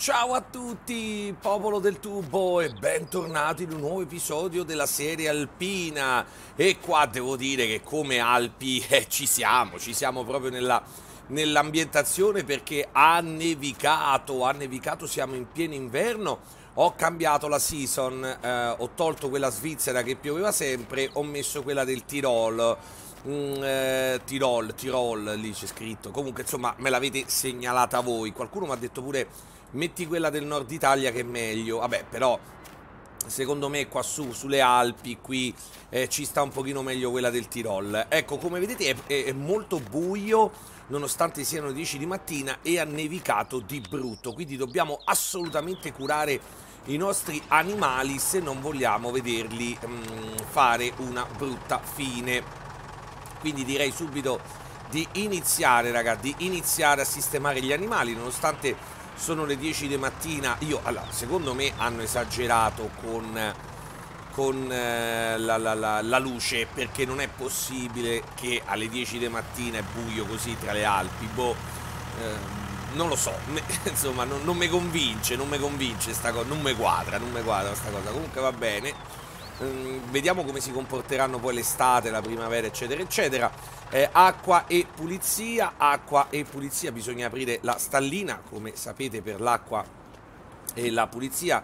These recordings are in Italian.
Ciao a tutti, popolo del tubo, e bentornati in un nuovo episodio della serie alpina. E qua devo dire che come Alpi ci siamo proprio nell'ambientazione, perché ha nevicato, siamo in pieno inverno. Ho cambiato la season, ho tolto quella svizzera che pioveva sempre, ho messo quella del Tirol. Tirol, lì c'è scritto. Comunque, insomma, me l'avete segnalata voi. Qualcuno mi ha detto pure metti quella del nord Italia che è meglio. Vabbè, però secondo me qua su, sulle Alpi, qui ci sta un pochino meglio quella del Tirol. Ecco, come vedete è molto buio, nonostante siano le 10 di mattina, e ha nevicato di brutto. Quindi dobbiamo assolutamente curare i nostri animali se non vogliamo vederli fare una brutta fine. Quindi direi subito di iniziare, ragazzi, di iniziare a sistemare gli animali. Nonostante sono le 10 di mattina, allora, secondo me hanno esagerato con la luce, perché non è possibile che alle 10 di mattina è buio così tra le Alpi. Boh, non lo so, insomma, non mi convince, sta cosa, non mi quadra sta cosa. Comunque va bene, vediamo come si comporteranno poi l'estate, la primavera, eccetera, eccetera. Acqua e pulizia, bisogna aprire la stallina, come sapete, per l'acqua e la pulizia.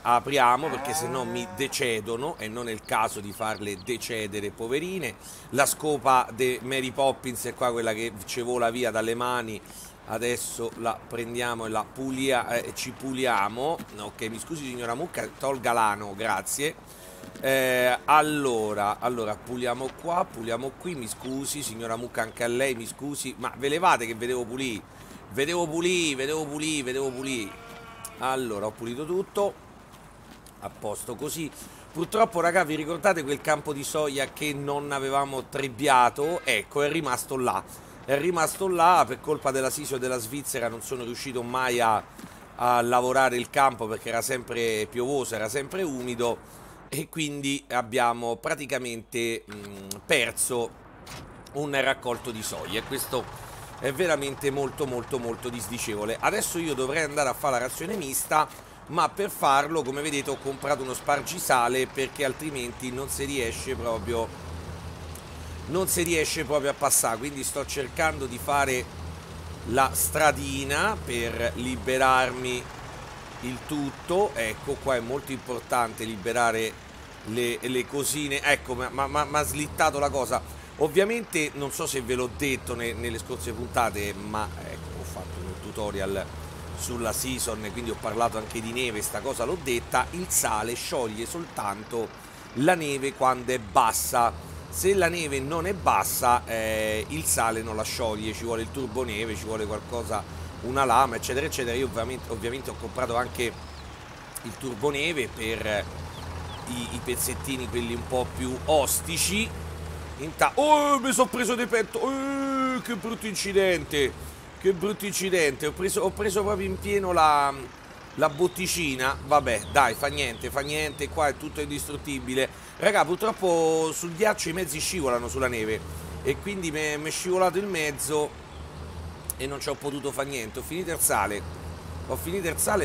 Apriamo, perché se no mi decedono, e non è il caso di farle decedere, poverine. La scopa di Mary Poppins è qua, quella che ci vola via dalle mani. Adesso la prendiamo e la ci puliamo. Ok, mi scusi signora mucca, tolga l'ano, grazie. Allora puliamo qua, puliamo qui. Mi scusi signora mucca, anche a lei mi scusi. Ma ve levate che vedevo pulì. Allora, ho pulito tutto, a posto così. Purtroppo, raga, vi ricordate quel campo di soia che non avevamo trebbiato? Ecco, è rimasto là, per colpa della Sisio e della Svizzera non sono riuscito mai a lavorare il campo, perché era sempre piovoso, era sempre umido, e quindi abbiamo praticamente perso un raccolto di soia, e questo è veramente molto disdicevole. Adesso io dovrei andare a fare la razione mista, ma per farlo, come vedete, ho comprato uno spargisale, perché altrimenti non si riesce proprio a passare. Quindi sto cercando di fare la stradina per liberarmi il tutto. Ecco, qua è molto importante liberare le cosine. Ecco, ma ha slittato la cosa. Ovviamente non so se ve l'ho detto nelle scorse puntate, ma ecco, ho fatto un tutorial sulla season, quindi ho parlato anche di neve, sta cosa l'ho detta. Il sale scioglie soltanto la neve quando è bassa. Se la neve non è bassa, il sale non la scioglie, ci vuole il turboneve, ci vuole qualcosa, una lama, eccetera eccetera. Io ovviamente ho comprato anche il turboneve per i pezzettini, quelli un po' più ostici. Oh, mi sono preso di petto, che brutto incidente, ho preso proprio in pieno la botticina. Vabbè, dai, fa niente, qua è tutto indistruttibile. Raga, purtroppo sul ghiaccio i mezzi scivolano sulla neve, e quindi mi è scivolato in mezzo e non ci ho potuto fare niente. Ho finito il sale,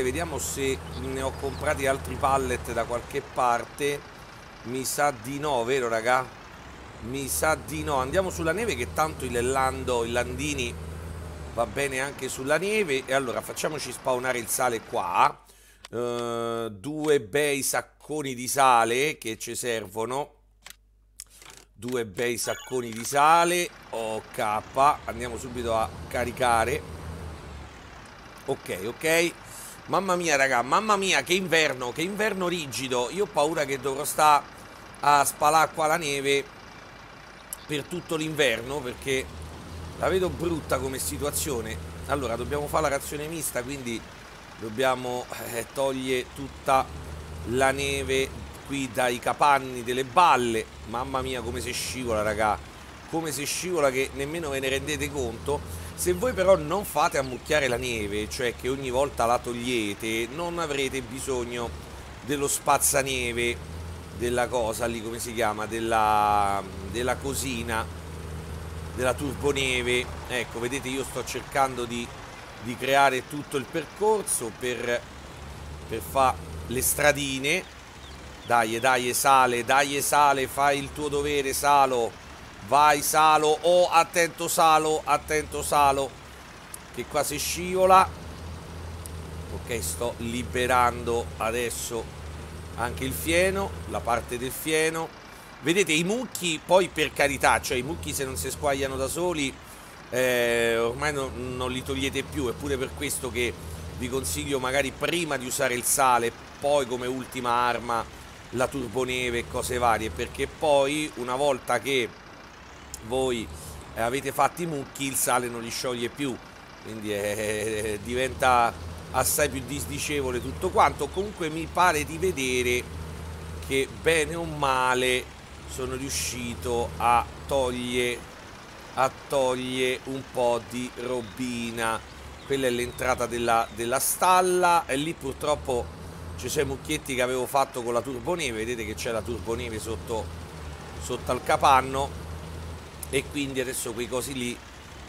vediamo se ne ho comprati altri pallet da qualche parte. Mi sa di no, vero raga? Mi sa di no. Andiamo sulla neve, che tanto il Landini va bene anche sulla neve. E allora facciamoci spawnare il sale qua, due bei sacconi di sale che ci servono. Ok, andiamo subito a caricare. Ok. Mamma mia raga, che inverno rigido. Io ho paura che dovrò sta a spalare qua la neve per tutto l'inverno, perché la vedo brutta come situazione. Allora, dobbiamo fare la razione mista, quindi dobbiamo togliere tutta la neve qui dai capanni delle balle. Mamma mia, come si scivola, raga! Come si scivola, che nemmeno ve ne rendete conto. Se voi però non fate ammucchiare la neve, cioè che ogni volta la togliete, non avrete bisogno dello spazzaneve, della cosa lì, come si chiama, della cosina, della turboneve. Ecco, vedete, io sto cercando di di creare tutto il percorso per fare le stradine. Dai, sale, fai il tuo dovere, salo. Vai, salo. Oh, attento, salo, che qua si scivola. Ok, sto liberando adesso anche il fieno, la parte del fieno. Vedete, i mucchi, poi per carità, cioè i mucchi se non si squagliano da soli ormai non li togliete più, eppure per questo che vi consiglio magari prima di usare il sale, poi come ultima arma la turboneve e cose varie, perché poi una volta che voi avete fatto i mucchi il sale non li scioglie più, quindi diventa assai più disdicevole tutto quanto. Comunque mi pare di vedere che bene o male sono riuscito a togliere un po' di robina. Quella è l'entrata della stalla, e lì purtroppo ci sono i mucchietti che avevo fatto con la turboneve. Vedete che c'è la turboneve sotto al capanno, e quindi adesso quei cosi lì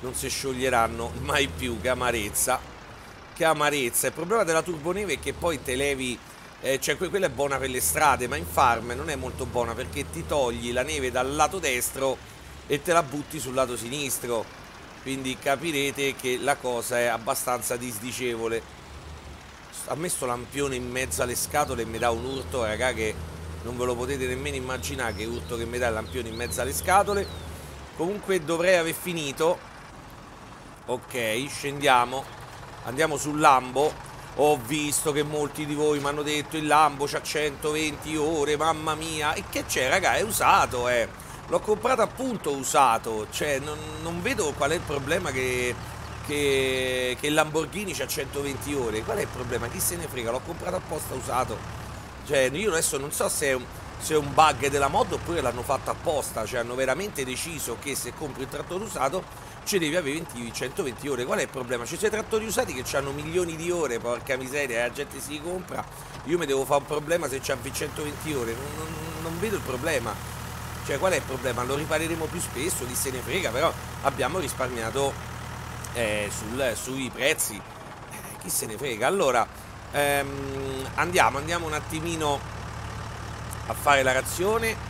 non si scioglieranno mai più. Che amarezza, che amarezza. Il problema della turboneve è che poi te levi cioè quella è buona per le strade, ma in farm non è molto buona, perché ti togli la neve dal lato destro e te la butti sul lato sinistro, quindi capirete che la cosa è abbastanza disdicevole. Ha messo lampione in mezzo alle scatole e mi dà un urto, raga, che non ve lo potete nemmeno immaginare, che urto che mi dà il lampione in mezzo alle scatole. Comunque dovrei aver finito. Ok, scendiamo, andiamo sul Lambo. Ho visto che molti di voi mi hanno detto il Lambo c'ha 120 ore, mamma mia. E che c'è, raga, è usato, l'ho comprato appunto usato, cioè non vedo qual è il problema che il Lamborghini c'ha 120 ore. Qual è il problema? Chi se ne frega, l'ho comprato apposta usato. Cioè io adesso non so se è un bug della mod oppure l'hanno fatto apposta, cioè hanno veramente deciso che se compri il trattore usato ci devi avere 120 ore. Qual è il problema? Ci sono i trattori usati che hanno milioni di ore, porca miseria, la gente si compra. Io mi devo fare un problema se c'ha 120 ore, non vedo il problema. Cioè qual è il problema? Lo ripareremo più spesso, chi se ne frega, però abbiamo risparmiato sui prezzi, chi se ne frega. Allora andiamo un attimino a fare la razione.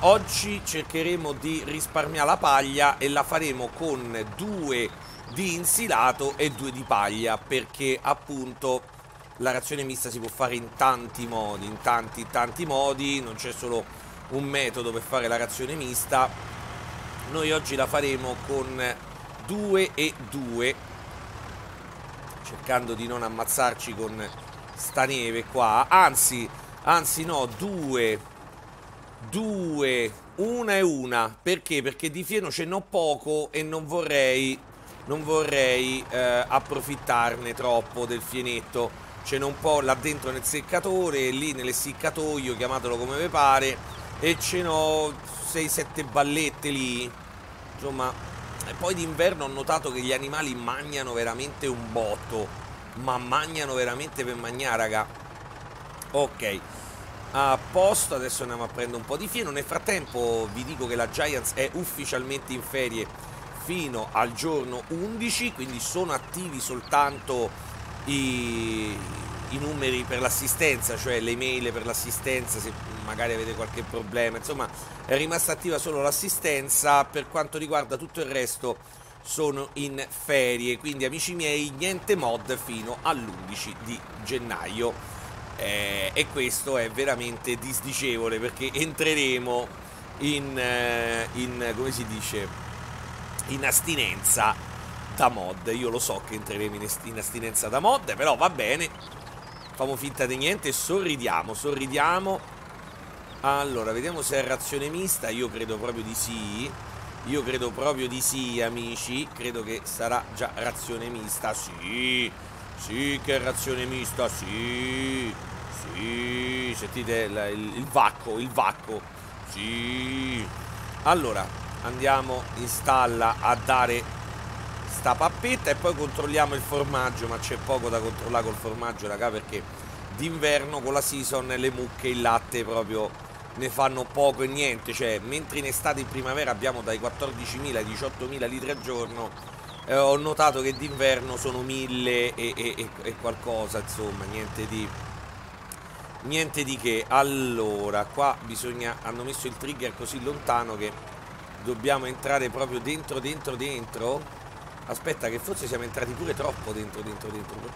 Oggi cercheremo di risparmiare la paglia e la faremo con 2 di insilato e 2 di paglia, perché appunto la razione mista si può fare in tanti modi, in tanti modi, non c'è solo un metodo per fare la razione mista. Noi oggi la faremo con 2 e 2, cercando di non ammazzarci con sta neve qua. Anzi no, 2 una e una. Perché? Perché di fieno ce n'ho poco e non vorrei approfittarne troppo del fienetto. Ce n'ho un po' là dentro nel seccatore, lì nell'essiccatoio, chiamatelo come vi pare, e ce n'ho 6-7 ballette lì, insomma. E poi d'inverno ho notato che gli animali mangiano veramente un botto, ma mangiano veramente per mangiare, raga. Ok, a posto, adesso andiamo a prendere un po' di fieno. Nel frattempo vi dico che la Giants è ufficialmente in ferie fino al giorno 11, quindi sono attivi soltanto i numeri per l'assistenza, cioè le email per l'assistenza, se magari avete qualche problema. Insomma, è rimasta attiva solo l'assistenza, per quanto riguarda tutto il resto sono in ferie. Quindi amici miei, niente mod fino all'11 di gennaio, e questo è veramente disdicevole, perché entreremo in come si dice, in astinenza da mod. Io lo so che entreremo in astinenza da mod, però va bene, famo finta di niente e sorridiamo. Allora, vediamo se è razione mista. Io credo proprio di sì, amici. Credo che sarà già razione mista. Sì che è razione mista. Sì. Sentite il vacco. Sì. Allora andiamo in stalla a dare sta pappetta e poi controlliamo il formaggio, ma c'è poco da controllare col formaggio, raga, perché d'inverno con la season le mucche e il latte proprio ne fanno poco e niente. Cioè mentre in estate e in primavera abbiamo dai 14.000 ai 18.000 litri al giorno, ho notato che d'inverno sono 1000 e qualcosa, insomma, niente di che. Allora, qua bisogna, hanno messo il trigger così lontano che dobbiamo entrare proprio dentro. Aspetta, che forse siamo entrati pure troppo dentro.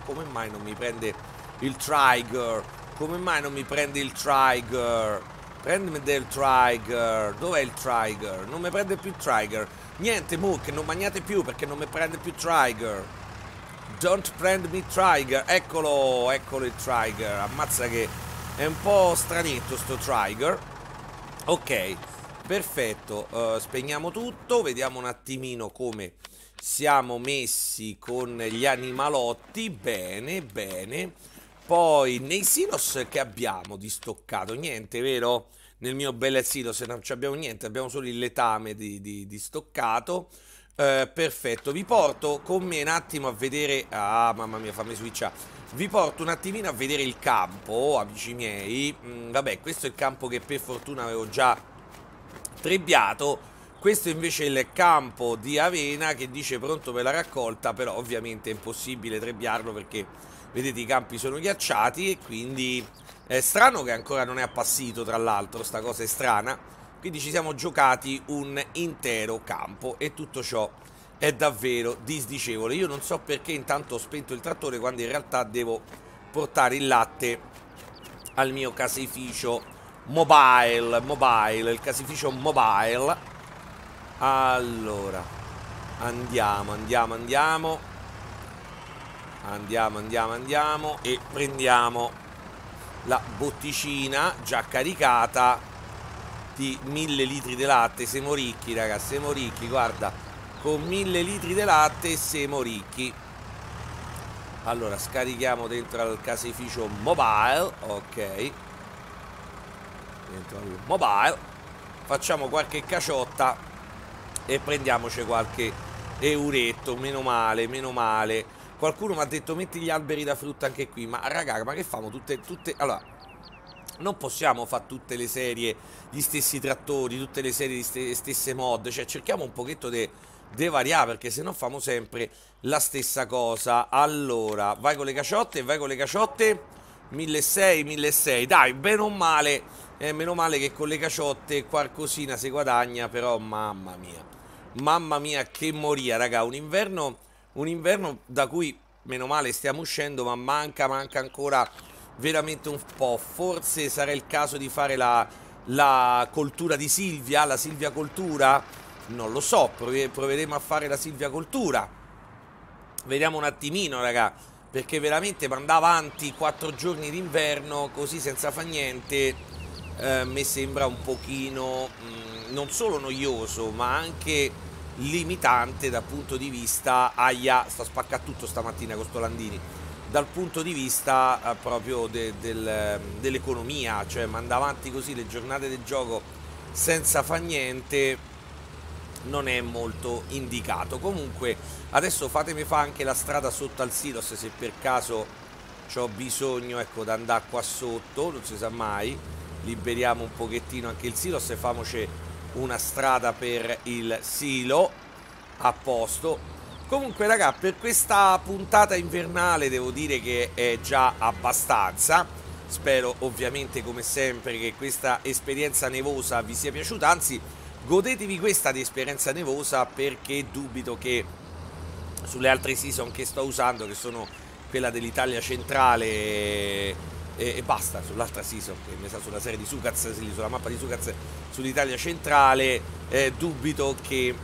Come mai non mi prende il trigger? Prendimi del trigger. Dov'è il trigger? Non mi prende più il trigger. Niente, mucche, non mangiate più perché non mi prende più il trigger. Don't prend me trigger. Eccolo, eccolo il trigger. Ammazza che è un po' stranetto sto trigger. Ok, perfetto. Spegniamo tutto. Vediamo un attimino come siamo messi con gli animalotti. Bene, bene. Poi nei silos che abbiamo di stoccato, niente, vero? Nel mio bel silos non abbiamo niente, abbiamo solo il letame di stoccato. Perfetto, vi porto con me un attimo a vedere. Ah, mamma mia, fammi switchare. Vi porto un attimino a vedere il campo, amici miei. Vabbè, questo è il campo che per fortuna avevo già trebbiato. Questo invece è il campo di avena che dice pronto per la raccolta, però ovviamente è impossibile trebbiarlo perché vedete i campi sono ghiacciati e quindi è strano che ancora non è appassito, tra l'altro, sta cosa è strana. Quindi ci siamo giocati un intero campo e tutto ciò è davvero disdicevole. Io non so perché intanto ho spento il trattore quando in realtà devo portare il latte al mio caseificio mobile, il caseificio mobile. Allora, andiamo e prendiamo la botticina già caricata di 1000 litri di latte. Siamo ricchi, raga, siamo ricchi, guarda, con 1000 litri di latte siamo ricchi. Allora, scarichiamo dentro al caseificio mobile, ok, dentro al mobile, facciamo qualche caciotta e prendiamoci qualche euretto. Meno male. Qualcuno mi ha detto metti gli alberi da frutta anche qui. Ma raga, ma che famo? Tutte allora, non possiamo fare tutte le serie gli stessi trattori, tutte le serie le stesse mod. Cioè cerchiamo un pochetto de variare, perché se no famo sempre la stessa cosa. Allora, vai con le caciotte. 1600, dai, bene o male. Meno male che con le caciotte qualcosina si guadagna. Però mamma mia, mamma mia che moria, raga. Un inverno da cui meno male stiamo uscendo, ma manca ancora veramente un po'. Forse sarà il caso di fare la coltura di Silvia, la Silvia coltura, non lo so, proveremo a fare la Silvia coltura. Vediamo un attimino, raga, perché veramente mandare avanti 4 giorni d'inverno così senza fa niente mi sembra un pochino non solo noioso ma anche limitante dal punto di vista, aia, sta spaccando tutto stamattina con sto Landini, dal punto di vista proprio dell'economia. Cioè mandare avanti così le giornate del gioco senza fa niente non è molto indicato. Comunque adesso fatemi fa anche la strada sotto al silos, se per caso c'ho bisogno, ecco, di andare qua sotto, non si sa mai. Liberiamo un pochettino anche il silos e famoci una strada per il silo. A posto. Comunque raga, per questa puntata invernale devo dire che è già abbastanza. Spero ovviamente come sempre che questa esperienza nevosa vi sia piaciuta, anzi godetevi questa di esperienza nevosa, perché dubito che sulle altre season che sto usando, che sono quella dell'Italia centrale e basta, sull'altra season che è messa sulla serie di Sukaz, sulla mappa di Sukaz, sull'Italia centrale, dubito che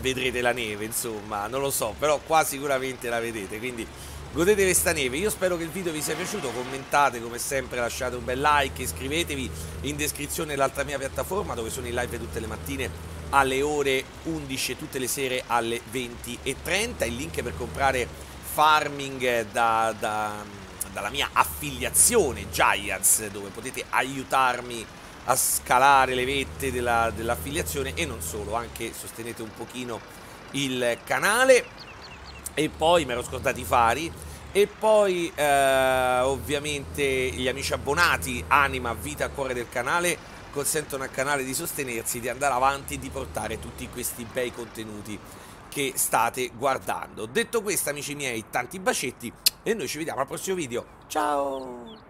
vedrete la neve, insomma, non lo so, però qua sicuramente la vedete, quindi godete questa neve. Io spero che il video vi sia piaciuto, commentate come sempre, lasciate un bel like, iscrivetevi, in descrizione l'altra mia piattaforma dove sono in live tutte le mattine alle ore 11 e tutte le sere alle 20:30, il link per comprare farming dalla mia affiliazione Giants, dove potete aiutarmi a scalare le vette dell'affiliazione e non solo, anche sostenete un pochino il canale. E poi mi ero scordato i fari. E poi ovviamente gli amici abbonati, anima, vita, cuore del canale, consentono al canale di sostenersi, di andare avanti e di portare tutti questi bei contenuti che state guardando. Detto questo, amici miei, tanti bacetti e noi ci vediamo al prossimo video. Ciao!